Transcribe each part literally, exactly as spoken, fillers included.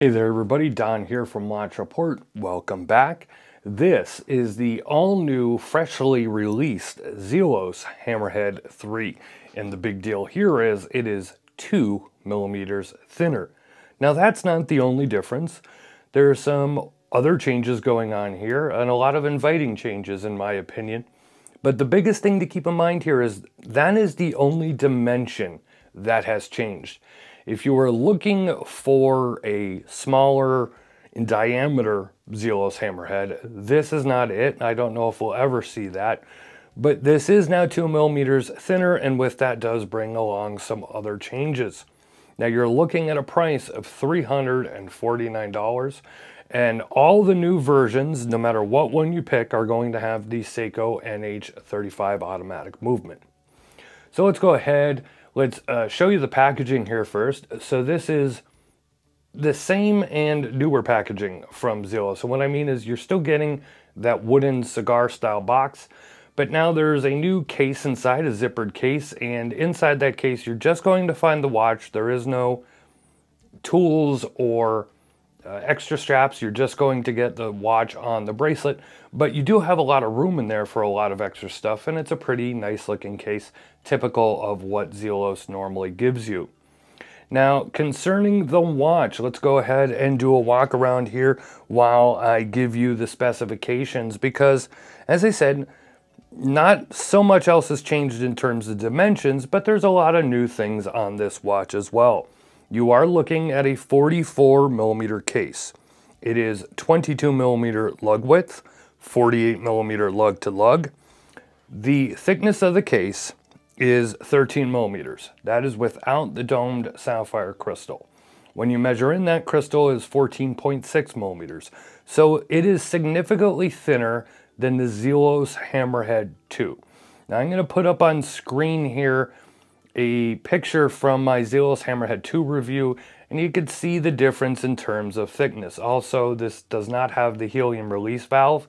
Hey there everybody, Don here from Watch Report. Welcome back. This is the all-new, freshly released Zelos Hammerhead three. And the big deal here is it is two millimeters thinner. Now that's not the only difference. There are some other changes going on here, and a lot of inviting changes in my opinion. But the biggest thing to keep in mind here is that is the only dimension that has changed. If you were looking for a smaller in diameter Zelos Hammerhead, this is not it. I don't know if we'll ever see that, but this is now two millimeters thinner, and with that does bring along some other changes. Now you're looking at a price of three hundred forty-nine dollars, and all the new versions, no matter what one you pick, are going to have the Seiko N H thirty-five automatic movement. So let's go ahead. Let's uh, show you the packaging here first. So this is the same and newer packaging from Zelos. So what I mean is you're still getting that wooden cigar style box, but now there's a new case inside, a zippered case, and inside that case you're just going to find the watch. There is no tools or uh, extra straps. You're just going to get the watch on the bracelet, but you do have a lot of room in there for a lot of extra stuff, and it's a pretty nice looking case, typical of what Zelos normally gives you. Now, concerning the watch, let's go ahead and do a walk around here while I give you the specifications, because as I said, not so much else has changed in terms of dimensions, but there's a lot of new things on this watch as well. You are looking at a forty-four millimeter case. It is twenty-two millimeter lug width, forty-eight millimeter lug to lug. The thickness of the case is thirteen millimeters. That is without the domed sapphire crystal. When you measure in, that crystal is fourteen point six millimeters. So it is significantly thinner than the Zelos Hammerhead two. Now I'm gonna put up on screen here a picture from my Zelos Hammerhead two review, and you can see the difference in terms of thickness. Also, this does not have the helium release valve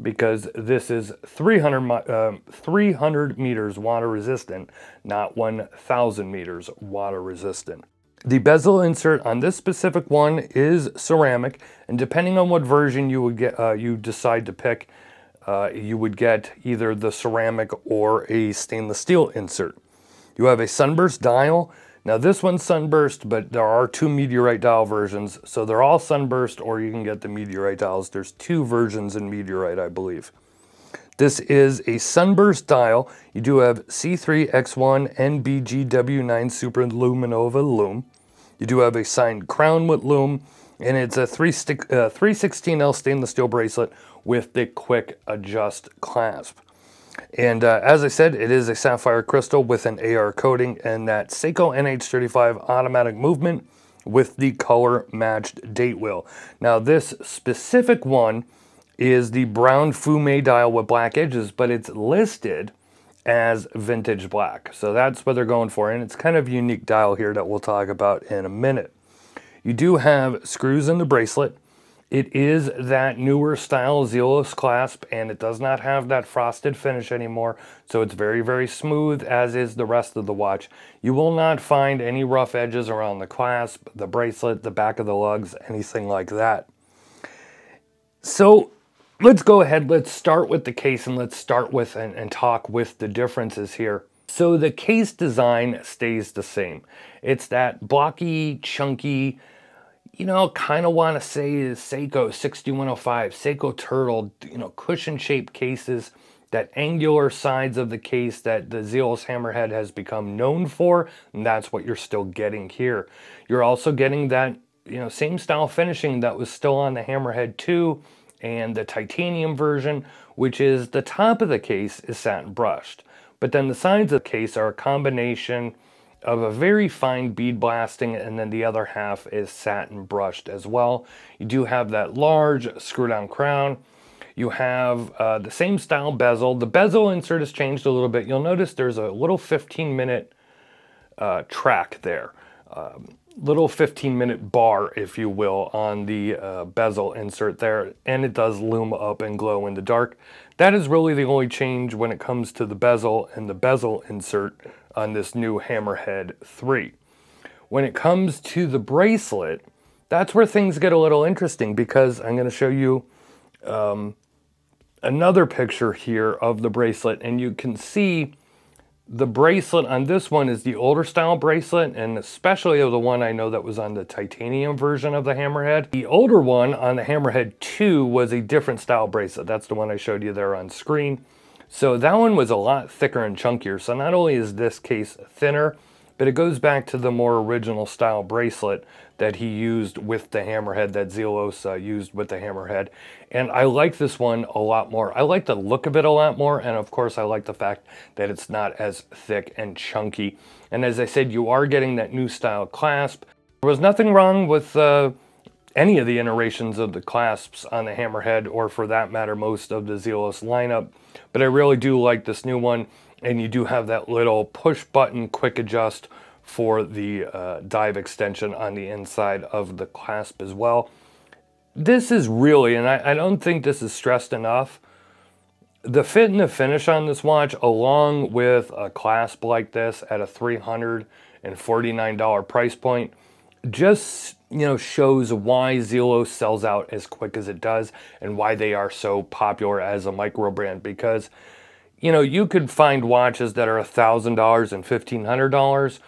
because this is three hundred, uh, three hundred meters water resistant, not one thousand meters water resistant. The bezel insert on this specific one is ceramic, and depending on what version you would get, uh, you decide to pick, uh, you would get either the ceramic or a stainless steel insert. You have a sunburst dial. Now this one's sunburst, but there are two meteorite dial versions, so they're all sunburst, or you can get the meteorite dials. There's two versions in meteorite, I believe. This is a sunburst dial. You do have C three X one N B G W nine Super Luminova Lume. You do have a signed crown with Lume, and it's a three sixteen L stainless steel bracelet with the quick adjust clasp. And uh, as I said, it is a sapphire crystal with an A R coating, and that Seiko N H thirty-five automatic movement with the color matched date wheel. Now this specific one is the brown fumé dial with black edges, but it's listed as vintage black. So that's what they're going for, and it's kind of a unique dial here that we'll talk about in a minute. You do have screws in the bracelet. It is that newer style Zelos clasp, and it does not have that frosted finish anymore, so it's very, very smooth, as is the rest of the watch. You will not find any rough edges around the clasp, the bracelet, the back of the lugs, anything like that. So let's go ahead, let's start with the case, and let's start with and, and talk with the differences here. So the case design stays the same. It's that blocky, chunky, you know, kind of want to say is Seiko sixty-one oh five, Seiko Turtle, you know, cushion-shaped cases, that angular sides of the case that the Zelos Hammerhead has become known for, and that's what you're still getting here. You're also getting that, you know, same style finishing that was still on the Hammerhead two and the titanium version, which is the top of the case is satin brushed, but then the sides of the case are a combination of a very fine bead blasting, and then the other half is satin brushed as well. You do have that large screw down crown. You have uh, the same style bezel. The bezel insert has changed a little bit. You'll notice there's a little fifteen minute uh, track there, um, little fifteen minute bar, if you will, on the uh, bezel insert there, and it does loom up and glow in the dark. That is really the only change when it comes to the bezel and the bezel insert on this new Hammerhead three. When it comes to the bracelet, that's where things get a little interesting, because I'm going to show you um, another picture here of the bracelet, and you can see the bracelet on this one is the older style bracelet, and especially the one I know that was on the titanium version of the Hammerhead. The older one on the Hammerhead two was a different style bracelet. That's the one I showed you there on screen. So that one was a lot thicker and chunkier. So not only is this case thinner, but it goes back to the more original style bracelet that he used with the Hammerhead, that Zelos uh, used with the Hammerhead. And I like this one a lot more. I like the look of it a lot more. And of course, I like the fact that it's not as thick and chunky. And as I said, you are getting that new style clasp. There was nothing wrong with uh, any of the iterations of the clasps on the Hammerhead, or for that matter, most of the Zelos lineup. But I really do like this new one. And you do have that little push button quick adjust for the uh, dive extension on the inside of the clasp as well. This is really, and I, I don't think this is stressed enough, the fit and the finish on this watch, along with a clasp like this at a three hundred forty-nine dollar price point, just, you know, shows why Zelos sells out as quick as it does and why they are so popular as a micro brand. Because, you know, you could find watches that are a thousand dollars and fifteen hundred dollars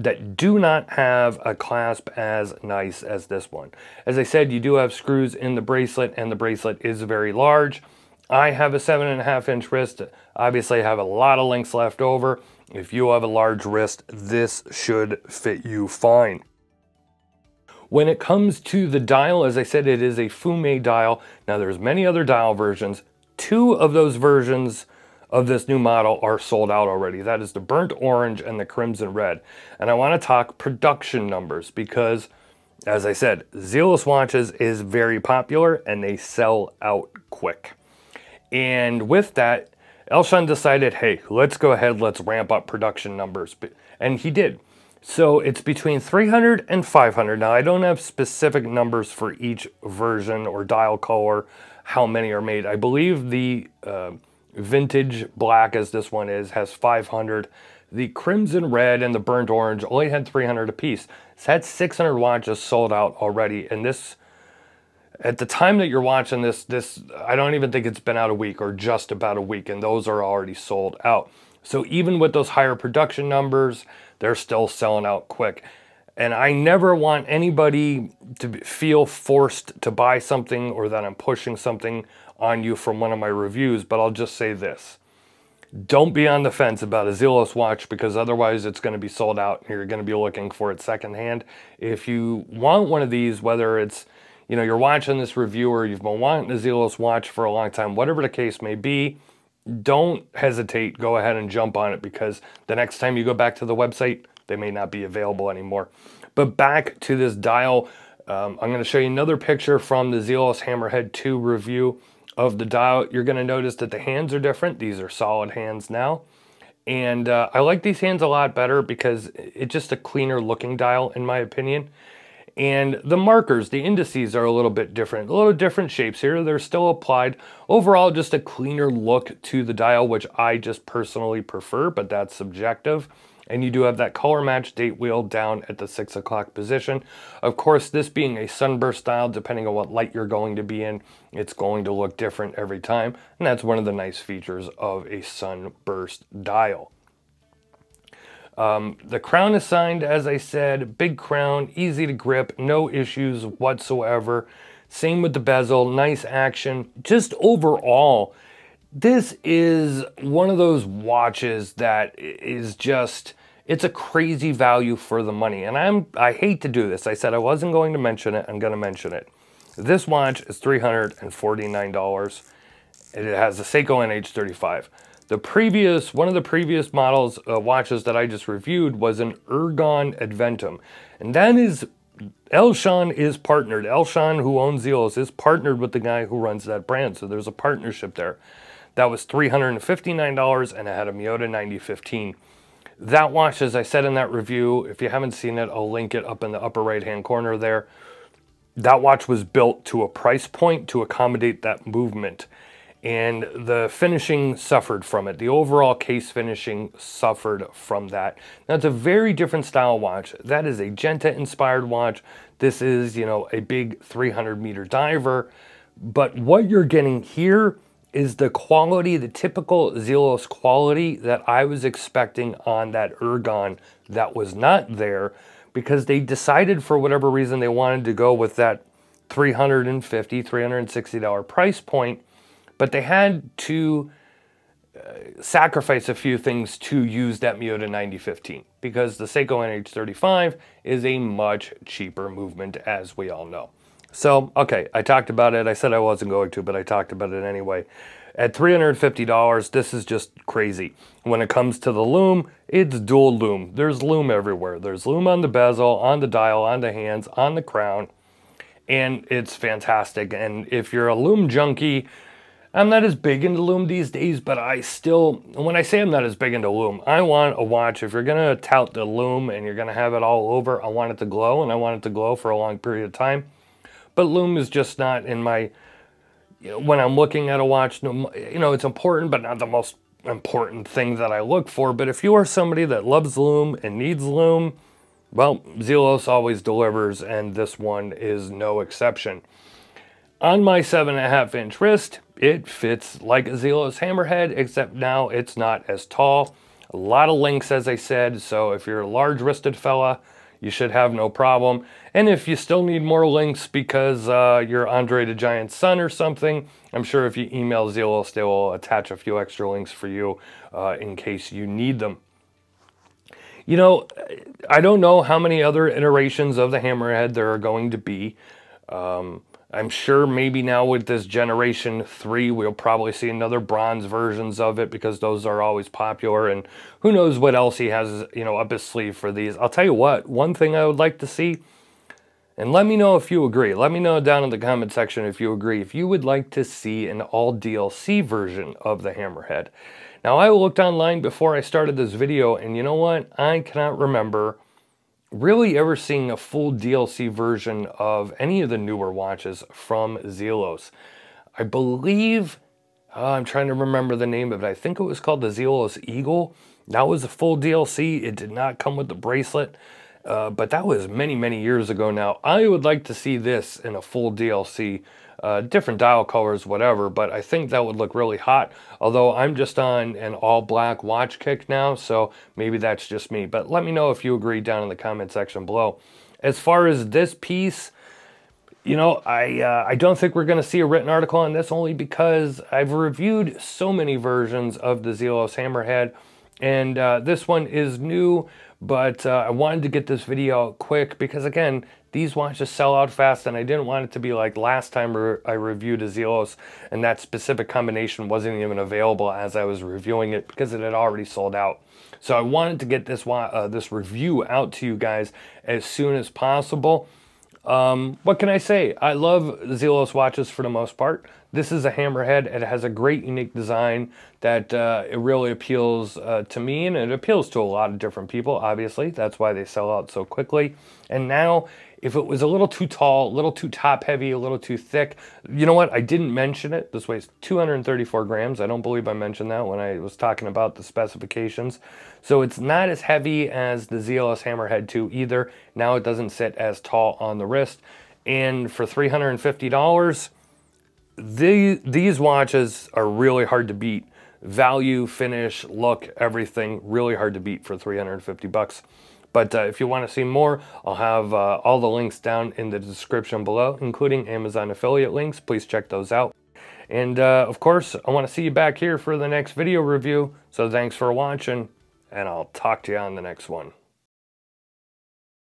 that do not have a clasp as nice as this one. As I said, you do have screws in the bracelet, and the bracelet is very large. I have a seven and a half inch wrist. Obviously, I have a lot of links left over. If you have a large wrist, this should fit you fine. When it comes to the dial, as I said, it is a Fumé dial. Now, there's many other dial versions. Two of those versions of this new model are sold out already. That is the burnt orange and the crimson red. And I want to talk production numbers, because as I said, Zelos watches is very popular and they sell out quick. And with that, Elshon decided, hey, let's go ahead, let's ramp up production numbers. And he did. So it's between three hundred and five hundred. Now I don't have specific numbers for each version or dial color, how many are made. I believe the uh, vintage black, as this one is, has five hundred. The crimson red and the burnt orange only had three hundred apiece. It's had six hundred watches sold out already. And this, at the time that you're watching this, this I don't even think it's been out a week, or just about a week, and those are already sold out. So even with those higher production numbers, they're still selling out quick. And I never want anybody to feel forced to buy something, or that I'm pushing something on you from one of my reviews, but I'll just say this. Don't be on the fence about a Zelos watch, because otherwise it's going to be sold out and you're going to be looking for it secondhand. If you want one of these, whether it's, you know, you're watching this review or you've been wanting a Zelos watch for a long time, whatever the case may be, don't hesitate. Go ahead and jump on it, because the next time you go back to the website, they may not be available anymore. But back to this dial, um, I'm going to show you another picture from the Zelos Hammerhead two review of the dial. You're going to notice that the hands are different. These are solid hands now. And uh, I like these hands a lot better, because it's just a cleaner looking dial in my opinion. And the markers, the indices, are a little bit different. A little different shapes here. They're still applied. Overall, just a cleaner look to the dial, which I just personally prefer, but that's subjective. And you do have that color match date wheel down at the six o'clock position. Of course, this being a sunburst dial, depending on what light you're going to be in, it's going to look different every time. And that's one of the nice features of a sunburst dial. Um, the crown is signed, as I said, big crown, easy to grip, no issues whatsoever. Same with the bezel, nice action. Just overall, this is one of those watches that is just, it's a crazy value for the money. And I'm, I hate to do this. I said I wasn't going to mention it. I'm going to mention it. This watch is three hundred forty-nine dollars. It has a Seiko N H thirty-five. The previous, one of the previous models uh, watches that I just reviewed was an Ergon Adventum. And that is, Elshon is partnered. Elshon, who owns Zelos, is partnered with the guy who runs that brand. So there's a partnership there. That was three hundred fifty-nine dollars, and it had a Miyota ninety fifteen. That watch, as I said in that review, if you haven't seen it, I'll link it up in the upper right-hand corner there. That watch was built to a price point to accommodate that movement. and the finishing suffered from it. The overall case finishing suffered from that. Now, it's a very different style watch. That is a Genta-inspired watch. This is, you know, a big three hundred meter diver. But what you're getting here is the quality, the typical Zelos quality that I was expecting on that Ergon that was not there, because they decided for whatever reason they wanted to go with that three hundred fifty, three hundred sixty dollar price point, but they had to uh, sacrifice a few things to use that Miyota ninety fifteen, because the Seiko N H thirty-five is a much cheaper movement, as we all know. So, okay, I talked about it. I said I wasn't going to, but I talked about it anyway. At three hundred fifty dollars, this is just crazy. When it comes to the lume, it's dual lume. There's lume everywhere. There's lume on the bezel, on the dial, on the hands, on the crown, and it's fantastic. And if you're a lume junkie, I'm not as big into lume these days, but I still, when I say I'm not as big into lume, I want a watch, if you're gonna tout the lume and you're gonna have it all over, I want it to glow, and I want it to glow for a long period of time. But lume is just not in my, you know, when I'm looking at a watch, you know, it's important, but not the most important thing that I look for. But if you are somebody that loves lume and needs lume, well, Zelos always delivers, and this one is no exception. On my seven and a half inch wrist, it fits like a Zelos Hammerhead, except now it's not as tall. A lot of links, as I said, so if you're a large wristed fella, you should have no problem. And if you still need more links because uh, you're Andre the Giant's son or something, I'm sure if you email Zelos, they will attach a few extra links for you uh, in case you need them. You know, I don't know how many other iterations of the Hammerhead there are going to be. Um, I'm sure maybe now with this generation three, we'll probably see another bronze versions of it, because those are always popular, and who knows what else he has, you know, up his sleeve for these. I'll tell you what, one thing I would like to see, and let me know if you agree. Let me know down in the comment section if you agree, if you would like to see an all D L C version of the Hammerhead. Now, I looked online before I started this video, and you know what? I cannot remember really ever seeing a full D L C version of any of the newer watches from Zelos. I believe, uh, I'm trying to remember the name of it. I think it was called the Zelos Eagle. That was a full D L C. It did not come with the bracelet, uh, but that was many, many years ago now. I would like to see this in a full D L C, uh, different dial colors, whatever, but I think that would look really hot. Although I'm just on an all black watch kick now, so maybe that's just me, but let me know if you agree down in the comment section below. As far as this piece, you know, I, uh, I don't think we're going to see a written article on this, only because I've reviewed so many versions of the Zelos Hammerhead, and uh, this one is new, but uh, I wanted to get this video quick because, again, these watches sell out fast, and I didn't want it to be like last time re I reviewed a Zelos and that specific combination wasn't even available as I was reviewing it, because it had already sold out. So I wanted to get this uh, this review out to you guys as soon as possible. Um, what can I say? I love Zelos watches for the most part. This is a Hammerhead. It has a great unique design that uh, it really appeals uh, to me, and it appeals to a lot of different people, obviously. That's why they sell out so quickly. And now, if it was a little too tall, a little too top heavy, a little too thick, you know what? I didn't mention it. This weighs two hundred thirty-four grams. I don't believe I mentioned that when I was talking about the specifications. So it's not as heavy as the Zelos Hammerhead two either. Now it doesn't sit as tall on the wrist. And for three hundred fifty dollars, the, these watches are really hard to beat. Value, finish, look, everything, really hard to beat for three hundred fifty bucks. But uh, if you want to see more, I'll have uh, all the links down in the description below, including Amazon affiliate links. Please check those out. And uh, of course, I want to see you back here for the next video review. So thanks for watching, and I'll talk to you on the next one.